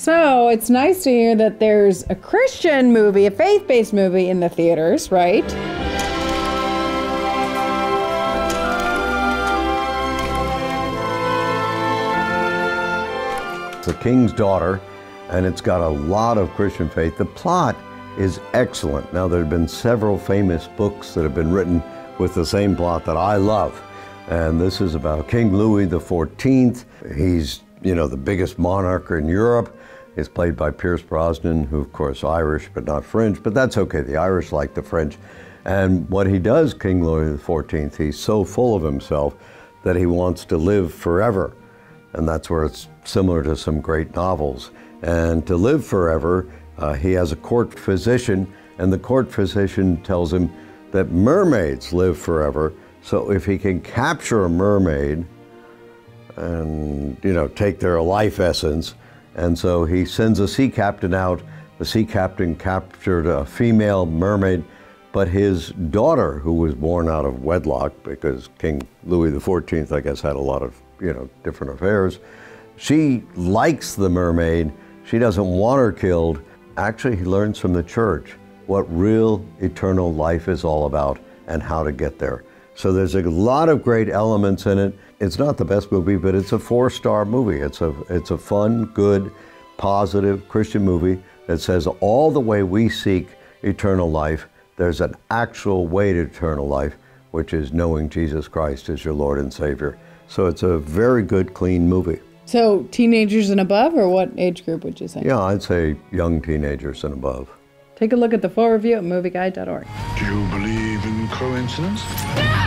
So it's nice to hear that there's a Christian movie, a faith-based movie in the theaters, right? The King's Daughter, and it's got a lot of Christian faith. The plot is excellent. Now, there have been several famous books that have been written with the same plot that I love. And this is about King Louis XIV. He's, you know, the biggest monarch in Europe. It's played by Pierce Brosnan, who, of course, Irish, but not French. But that's okay. The Irish like the French. And what he does, King Louis XIV, he's so full of himself that he wants to live forever. And that's where it's similar to some great novels. And to live forever, he has a court physician, and the court physician tells him that mermaids live forever. So if he can capture a mermaid and, you know, take their life essence, and so he sends a sea captain out. The sea captain captured a female mermaid, but his daughter, who was born out of wedlock, because King Louis XIV, I guess, had a lot of, you know, different affairs. She likes the mermaid. She doesn't want her killed. Actually, he learns from the church what real eternal life is all about and how to get there. So there's a lot of great elements in it. It's not the best movie, but it's a 4-star movie. It's a fun, good, positive Christian movie that says all the way we seek eternal life, there's an actual way to eternal life, which is knowing Jesus Christ as your Lord and Savior. So it's a very good, clean movie. So teenagers and above, or what age group would you say? Yeah, I'd say young teenagers and above. Take a look at the full review at movieguide.org. Do you believe in coincidence? No!